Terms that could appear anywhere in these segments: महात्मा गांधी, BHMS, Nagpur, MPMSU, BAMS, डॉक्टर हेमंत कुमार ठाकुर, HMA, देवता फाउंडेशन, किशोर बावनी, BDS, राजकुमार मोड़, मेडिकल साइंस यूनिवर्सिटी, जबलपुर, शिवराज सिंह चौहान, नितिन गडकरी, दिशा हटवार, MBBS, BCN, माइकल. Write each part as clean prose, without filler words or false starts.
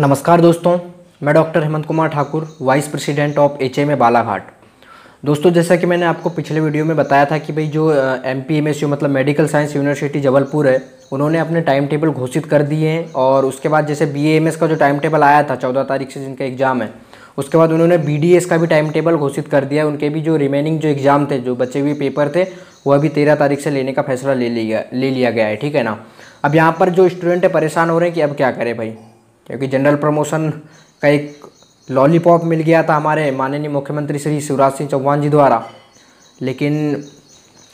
नमस्कार दोस्तों, मैं डॉक्टर हेमंत कुमार ठाकुर, vice president of HMA Balaghat. दोस्तों, जैसा कि मैंने आपको पिछले वीडियो में बताया था कि भाई जो MPMSU मतलब मेडिकल साइंस यूनिवर्सिटी जबलपुर है, उन्होंने अपने टाइम टेबल घोषित कर दिए हैं। और उसके बाद जैसे BAMS का जो टाइम टेबल आया था 14 तारीख से जिनका एग्ज़ाम है, उसके बाद उन्होंने BDS का भी टाइम टेबल घोषित कर दिया। उनके भी जो रिमेनिंग जो एग्ज़ाम थे, जो बचे हुए पेपर थे, वह भी 13 तारीख से लेने का फैसला ले लिया गया है। ठीक है ना। अब यहाँ पर जो स्टूडेंट है परेशान हो रहे हैं कि अब क्या करें भाई, क्योंकि जनरल प्रमोशन का एक लॉलीपॉप मिल गया था हमारे माननीय मुख्यमंत्री श्री शिवराज सिंह चौहान जी द्वारा, लेकिन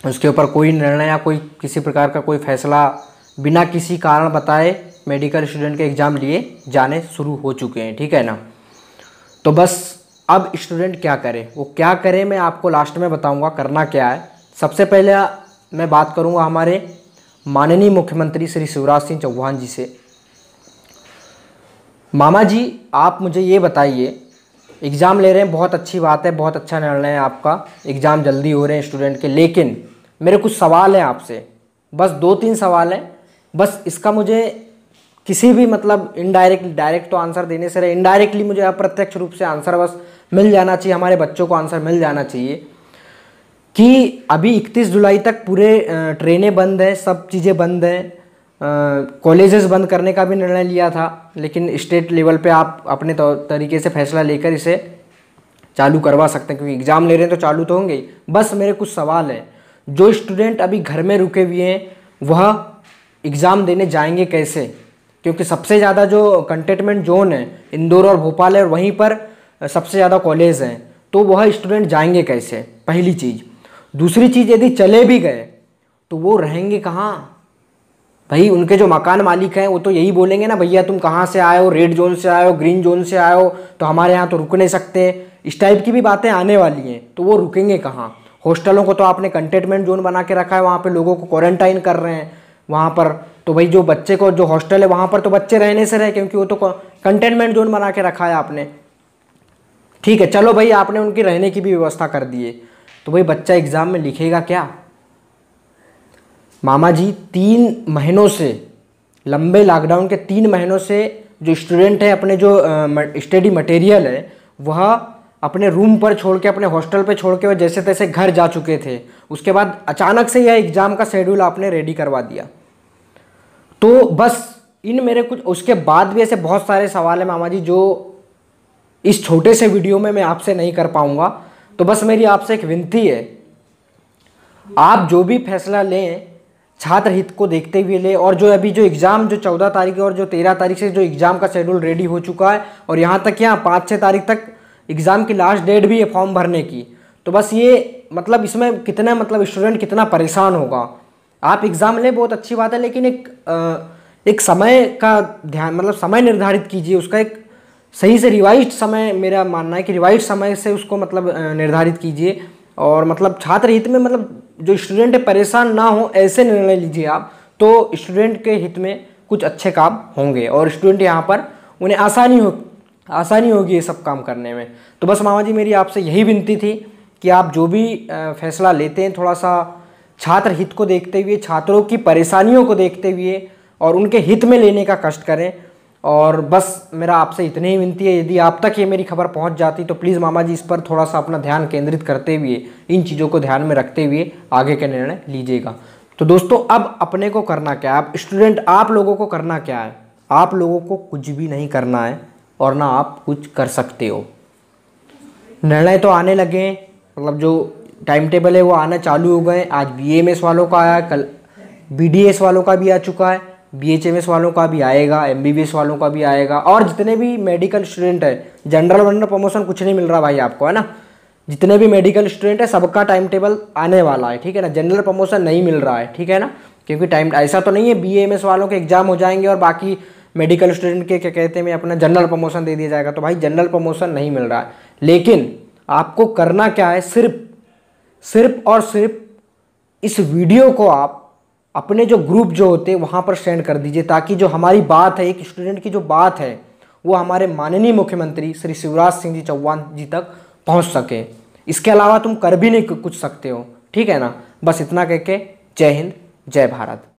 उसके ऊपर कोई निर्णय या कोई किसी प्रकार का कोई फैसला बिना किसी कारण बताए मेडिकल स्टूडेंट के एग्ज़ाम लिए जाने शुरू हो चुके हैं। ठीक है ना। तो बस अब स्टूडेंट क्या करे, वो क्या करे मैं आपको लास्ट में बताऊँगा करना क्या है। सबसे पहले मैं बात करूँगा हमारे माननीय मुख्यमंत्री श्री शिवराज सिंह चौहान जी से। मामा जी, आप मुझे ये बताइए, एग्ज़ाम ले रहे हैं, बहुत अच्छी बात है, बहुत अच्छा निर्णय है आपका, एग्ज़ाम जल्दी हो रहे हैं स्टूडेंट के, लेकिन मेरे कुछ सवाल हैं आपसे, बस 2-3 सवाल हैं, बस इसका मुझे किसी भी मतलब इनडायरेक्ट, डायरेक्ट तो आंसर देने से रहे, इनडायरेक्टली मुझे अप्रत्यक्ष रूप से आंसर बस मिल जाना चाहिए, हमारे बच्चों को आंसर मिल जाना चाहिए कि अभी 31 जुलाई तक पूरे ट्रेनें बंद हैं, सब चीज़ें बंद हैं, कॉलेजेस बंद करने का भी निर्णय लिया था, लेकिन स्टेट लेवल पे आप अपने तरीके से फैसला लेकर इसे चालू करवा सकते हैं, क्योंकि एग्ज़ाम ले रहे हैं तो चालू तो होंगे। बस मेरे कुछ सवाल हैं, जो स्टूडेंट अभी घर में रुके हुए हैं वह एग्ज़ाम देने जाएंगे कैसे, क्योंकि सबसे ज़्यादा जो कंटेनमेंट जोन है इंदौर और भोपाल है, और वहीं पर सबसे ज़्यादा कॉलेज हैं, तो वह स्टूडेंट जाएंगे कैसे, पहली चीज़। दूसरी चीज़, यदि चले भी गए तो वो रहेंगे कहाँ भाई, उनके जो मकान मालिक हैं वो तो यही बोलेंगे ना, भैया तुम कहाँ से आए हो, रेड जोन से आए हो, ग्रीन जोन से आए हो, तो हमारे यहाँ तो रुक नहीं सकते, इस टाइप की भी बातें आने वाली हैं, तो वो रुकेंगे कहाँ। हॉस्टलों को तो आपने कंटेनमेंट जोन बना के रखा है, वहाँ पे लोगों को क्वारंटाइन कर रहे हैं वहाँ पर, तो भाई जो बच्चे को जो हॉस्टल है वहाँ पर तो बच्चे रहने से रहे, क्योंकि वो तो कंटेनमेंट जोन बना के रखा है आपने। ठीक है, चलो भाई आपने उनकी रहने की भी व्यवस्था कर दी है, तो भाई बच्चा एग्ज़ाम में लिखेगा क्या। मामा जी, 3 महीनों से लंबे लॉकडाउन के 3 महीनों से जो स्टूडेंट है अपने जो स्टडी मटेरियल है वह अपने रूम पर छोड़ के, अपने हॉस्टल पे छोड़ के, वह जैसे तैसे घर जा चुके थे, उसके बाद अचानक से यह एग्ज़ाम का शेड्यूल आपने रेडी करवा दिया। तो बस इन मेरे कुछ, उसके बाद भी ऐसे बहुत सारे सवाल हैं मामा जी जो इस छोटे से वीडियो में मैं आपसे नहीं कर पाऊँगा। तो बस मेरी आपसे एक विनती है, आप जो भी फैसला लें छात्र हित को देखते हुए ले, और जो अभी जो एग्ज़ाम जो 14 तारीख और जो 13 तारीख से जो एग्ज़ाम का शेड्यूल रेडी हो चुका है, और यहाँ तक यहाँ 5-6 तारीख तक एग्ज़ाम की लास्ट डेट भी है फॉर्म भरने की, तो बस ये मतलब इसमें कितना मतलब स्टूडेंट कितना परेशान होगा। आप एग्ज़ाम लें, बहुत अच्छी बात है, लेकिन एक समय का ध्यान मतलब समय निर्धारित कीजिए, उसका एक सही से रिवाइज समय, मेरा मानना है कि रिवाइज समय से उसको मतलब निर्धारित कीजिए, और मतलब छात्र हित में मतलब जो स्टूडेंट परेशान ना हो ऐसे निर्णय लीजिए आप, तो स्टूडेंट के हित में कुछ अच्छे काम होंगे और स्टूडेंट यहाँ पर उन्हें आसानी होगी ये सब काम करने में। तो बस मामा जी मेरी आपसे यही विनती थी कि आप जो भी फैसला लेते हैं थोड़ा सा छात्र हित को देखते हुए, छात्रों की परेशानियों को देखते हुए और उनके हित में लेने का कष्ट करें। और बस मेरा आपसे इतनी ही विनती है, यदि आप तक ये मेरी खबर पहुंच जाती तो प्लीज़ मामा जी इस पर थोड़ा सा अपना ध्यान केंद्रित करते हुए, इन चीज़ों को ध्यान में रखते हुए आगे के निर्णय लीजिएगा। तो दोस्तों, अब अपने को करना क्या है, आप स्टूडेंट आप लोगों को करना क्या है, आप लोगों को कुछ भी नहीं करना है और ना आप कुछ कर सकते हो। निर्णय तो आने लगे, मतलब जो टाइम टेबल है वो आना चालू हो गए, आज BAMS वालों का आया, कल BDS वालों का भी आ चुका है, BHMS वालों का भी आएगा, MBBS वालों का भी आएगा, और जितने भी मेडिकल स्टूडेंट है, जनरल वनर प्रमोशन कुछ नहीं मिल रहा भाई आपको, है ना, जितने भी मेडिकल स्टूडेंट है सबका टाइम टेबल आने वाला है। ठीक है ना, जनरल प्रमोशन नहीं मिल रहा है, ठीक है ना, क्योंकि टाइम ऐसा तो नहीं है BAMS वालों के एग्जाम हो जाएंगे और बाकी मेडिकल स्टूडेंट के क्या कहते हैं अपना जनरल प्रमोशन दे दिया जाएगा, तो भाई जनरल प्रमोशन नहीं मिल रहा है। लेकिन आपको करना क्या है, सिर्फ और सिर्फ इस वीडियो को आप अपने जो ग्रुप जो होते हैं वहाँ पर सेंड कर दीजिए, ताकि जो हमारी बात है, एक स्टूडेंट की जो बात है वो हमारे माननीय मुख्यमंत्री श्री शिवराज सिंह जी चौहान जी तक पहुँच सके। इसके अलावा तुम कर भी नहीं कुछ सकते हो। ठीक है ना, बस इतना कह के जय हिंद, जय भारत।